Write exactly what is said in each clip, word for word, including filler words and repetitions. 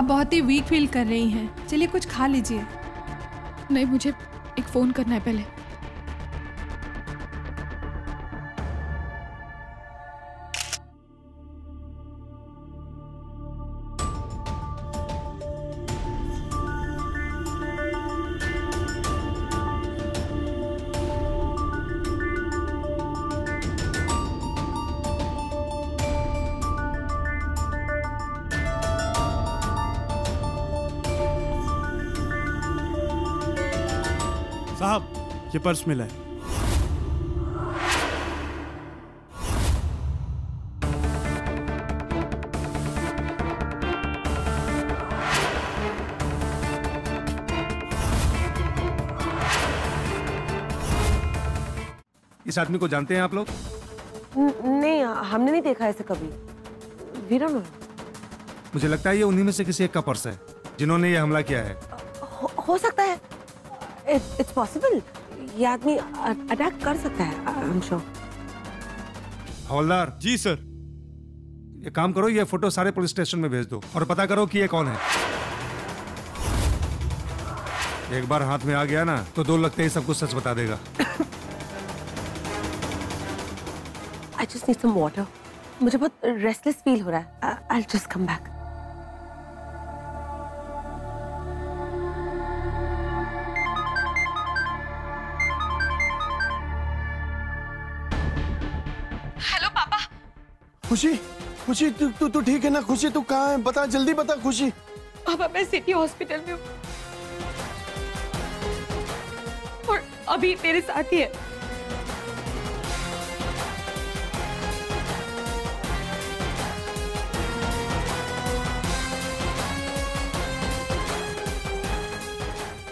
आप बहुत ही weak feel कर रही हैं, चलिए कुछ खा लीजिए। नहीं, मुझे एक फ़ोन करना है पहले। साहब, ये पर्स मिला है। इस आदमी को जानते हैं आप लोग? नहीं, हमने नहीं देखा ऐसे कभी। वीरा, मुझे लगता है ये उन्हीं में से किसी एक का पर्स है जिन्होंने ये हमला किया है। हो, हो सकता है, इट्स पॉसिबल। ये आदमी अटैक कर सकता है, आई एम श्योर। हवलदार जी सर, ये काम करो, ये फोटो सारे पुलिस स्टेशन में भेज दो और पता करो कि ये कौन है। एक बार हाथ में आ गया ना तो दो लगते ही सब कुछ सच बता देगा। I just need some water, मुझे बहुत रेस्टलेस फील हो रहा है। I will just come back. Khushi, Khushi तू तू तू ठीक है ना? खुशी तू कहाँ है? बता, जल्दी बता खुशी। पापा, मैं सिटी हॉस्पिटल में हूँ और अभी मेरे साथ ही है।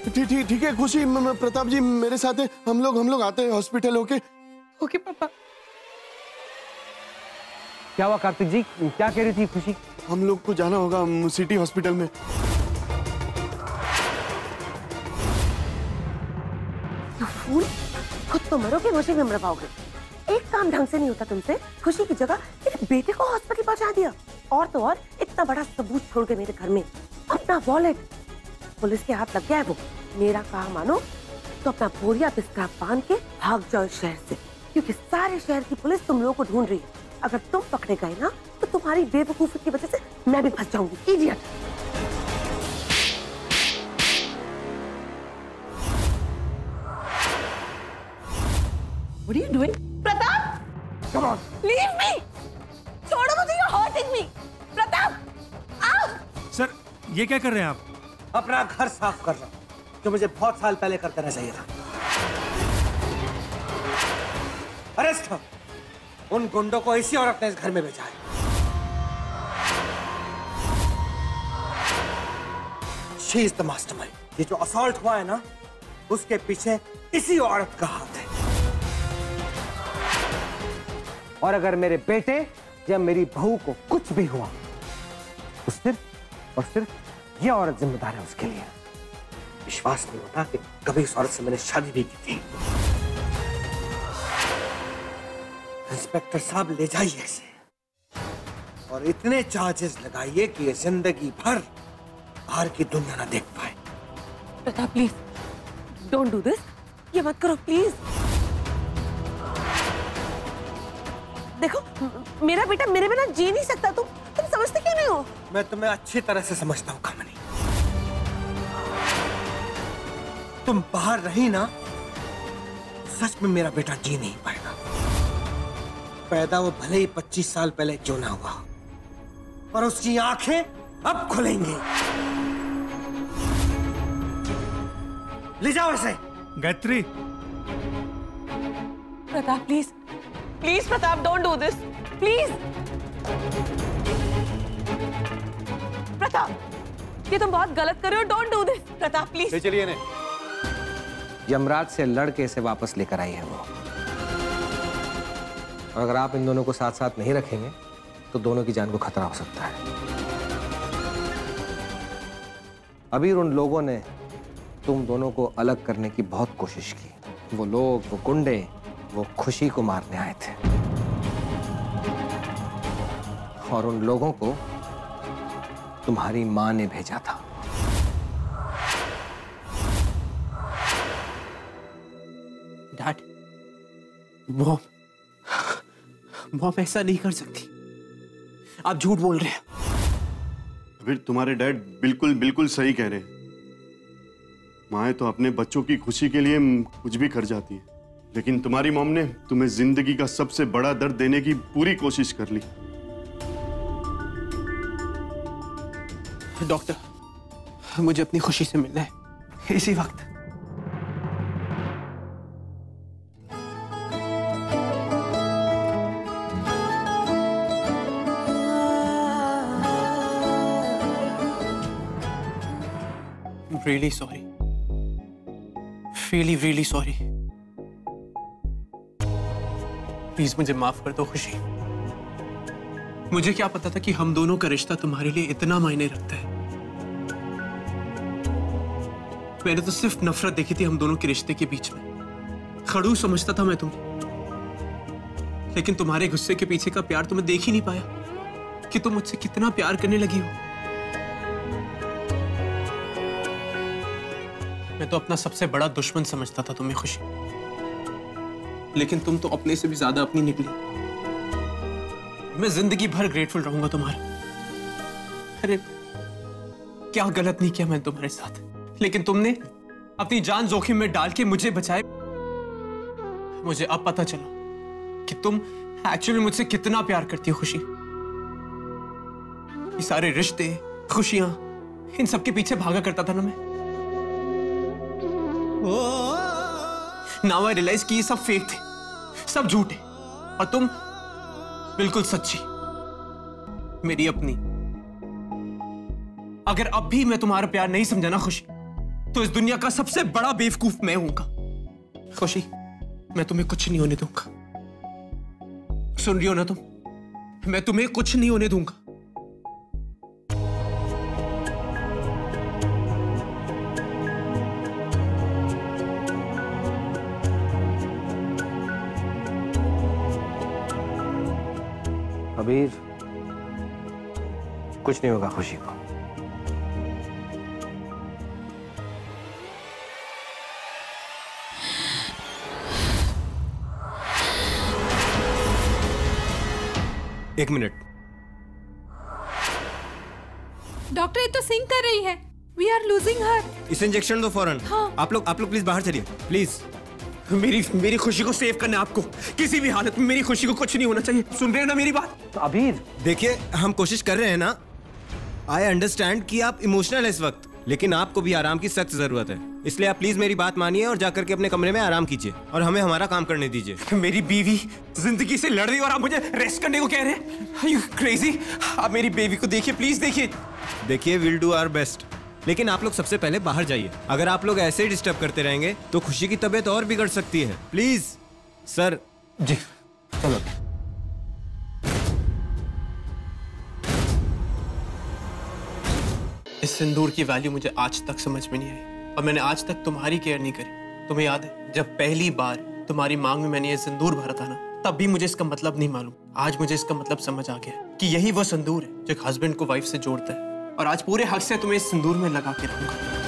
ठीक ठीक ठीक है खुशी, मैं प्रताप जी मेरे साथ है। हम लोग हम लोग आते हैं हॉस्पिटल। ओके ओके पापा। क्या हुआ कार्तिक जी, क्या कह रही थी खुशी? हम लोग को जाना होगा सिटी हॉस्पिटल में। फूल, खुद तो मरोगे, मुझे भी मर पाओगे। एक काम ढंग से नहीं होता तुमसे। खुशी की जगह मेरे बेटे को हॉस्पिटल पहुंचा दिया, और तो और इतना बड़ा सबूत छोड़ के मेरे घर में अपना वॉलेट। पुलिस के हाथ लग गया है वो। मेरा कहा मानो तो अपना बोरिया बिस्तर बांध के भाग जाओ शहर से, क्योंकि सारे शहर की पुलिस तुम लोगों को ढूंढ रही है। अगर तुम पकड़े गए ना तो तुम्हारी बेवकूफी की वजह से मैं भी फंस जाऊंगी, idiot. What are you doing? Pratap! Come on! Leave me! छोड़ो मुझे, you're hurting me! प्रताप! आओ! सर, ये क्या कर रहे हैं आप? अपना घर साफ कर रहा हूं, जो मुझे बहुत साल पहले कर देना चाहिए था। अरेस्ट हो! उन गुंडों को इसी औरत ने इस घर में भेजा है। She is the mastermind। ये जो असॉल्ट हुआ है ना, उसके पीछे इसी औरत का हाथ है। और अगर मेरे बेटे या मेरी बहू को कुछ भी हुआ तो सिर्फ और सिर्फ ये औरत जिम्मेदार है उसके लिए। विश्वास नहीं होता कि कभी इस औरत से मैंने शादी भी की थी। इंस्पेक्टर साहब, ले जाइए इसे और इतने चार्जेस लगाइए कि ये जिंदगी भर बाहर की दुनिया ना देख पाए। Pratap please don't do this, ये मत करो प्लीज। देखो, मेरा बेटा मेरे बिना जी नहीं सकता। तुम तुम समझते क्यों नहीं हो? मैं तुम्हें अच्छी तरह से समझता हूँ कामिनी। तुम बाहर रही ना, सच में मेरा बेटा जी नहीं पाएगा। पैदा वो भले ही पच्चीस साल पहले क्यों ना हुआ, पर उसकी आंखें अब खुलेंगी। ले जाओ इसे। Gayatri. Pratap please, please Pratap, don't do this please. Pratap, ये तुम बहुत गलत कर रहे हो, don't do this. Pratap please, ले चलिए इन्हें। यमराज से लड़के इसे वापस लेकर आई है वो। और अगर आप इन दोनों को साथ साथ नहीं रखेंगे तो दोनों की जान को खतरा हो सकता है। अभी उन लोगों ने तुम दोनों को अलग करने की बहुत कोशिश की। वो लोग, वो गुंडे, वो खुशी को मारने आए थे और उन लोगों को तुम्हारी माँ ने भेजा था। डैड, मॉम, मॉम ऐसा नहीं कर सकती। आप झूठ बोल रहे हैं। फिर तुम्हारे डैड बिल्कुल बिल्कुल सही कह रहे हैं। माँ तो अपने बच्चों की खुशी के लिए कुछ भी कर जाती है, लेकिन तुम्हारी मॉम ने तुम्हें जिंदगी का सबसे बड़ा दर्द देने की पूरी कोशिश कर ली। डॉक्टर, मुझे अपनी खुशी से मिलना है इसी वक्त। Really sorry. Really, really sorry. Please मुझे माफ कर दो खुशी। मुझे क्या पता था कि हम दोनों का रिश्ता तुम्हारे लिए इतना मायने रखता है। मैंने तो सिर्फ नफरत देखी थी हम दोनों के रिश्ते के बीच में। खड़ूस समझता था मैं तुम्हें, लेकिन तुम्हारे गुस्से के पीछे का प्यार तुम्हें देख ही नहीं पाया कि तुम मुझसे कितना प्यार करने लगी हो। मैं तो अपना सबसे बड़ा दुश्मन समझता था तुम्हें खुशी, लेकिन तुम तो अपने से भी ज्यादा अपनी निकली। मैं जिंदगी भर ग्रेटफुल रहूंगा तुम्हारा। अरे क्या गलत नहीं किया मैंने तुम्हारे साथ, लेकिन तुमने अपनी जान जोखिम में डाल के मुझे बचाए। मुझे अब पता चला कि तुम एक्चुअली मुझसे कितना प्यार करती हो खुशी। ये सारे रिश्ते, खुशियां, इन सबके पीछे भागा करता था ना मैं। Now I realize कि ये सब फेक थे, सब झूठे, और तुम बिल्कुल सच्ची, मेरी अपनी। अगर अब भी मैं तुम्हारा प्यार नहीं समझा ना खुशी, तो इस दुनिया का सबसे बड़ा बेवकूफ मैं होगा। खुशी, मैं तुम्हें कुछ नहीं होने दूंगा। सुन रही हो ना तुम? मैं तुम्हें कुछ नहीं होने दूंगा। अबीर, कुछ नहीं होगा खुशी को। एक मिनट। डॉक्टर, ये तो सिंक कर रही है। We are losing her. इसे इंजेक्शन दो फौरन। हाँ। आप लोग आप लोग प्लीज बाहर चलिए, प्लीज। मेरी मेरी खुशी को सेव करना है आपको। किसी भी हालत में मेरी खुशी को कुछ नहीं होना चाहिए। सुन रहे हो ना मेरी बात? अबीर, देखिए, हम कोशिश कर रहे हैं ना। आई अंडरस्टैंड कि आप इमोशनल हैं इस वक्त, लेकिन आपको भी आराम की सख्त जरूरत है। इसलिए आप प्लीज मेरी बात मानिए और जाकर के अपने कमरे में आराम कीजिए और हमें हमारा काम करने दीजिए। मेरी बीवी जिंदगी से लड़ रही और आप मुझे रेस्ट करने को कह रहे हैं? Are you crazy? आप मेरी बीवी को देखिए, प्लीज देखिए। देखिए, विल डू आवर बेस्ट, लेकिन आप लोग सबसे पहले बाहर जाइए। अगर आप लोग ऐसे ही डिस्टर्ब करते रहेंगे तो खुशी की तबीयत और बिगड़ सकती है। Please sir. जी चलो। इस सिंदूर की वैल्यू मुझे आज तक समझ में नहीं आई और मैंने आज तक तुम्हारी केयर नहीं करी। तुम्हें याद है जब पहली बार तुम्हारी मांग में मैंने ये सिंदूर भरा था ना, तब भी मुझे इसका मतलब नहीं मालूम। आज मुझे इसका मतलब समझ आ गया कि यही वो सिंदूर है जो एक हस्बैंड को वाइफ से जोड़ता है। और आज पूरे हक से तुम्हें इस सिंदूर में लगा के रखूंगा।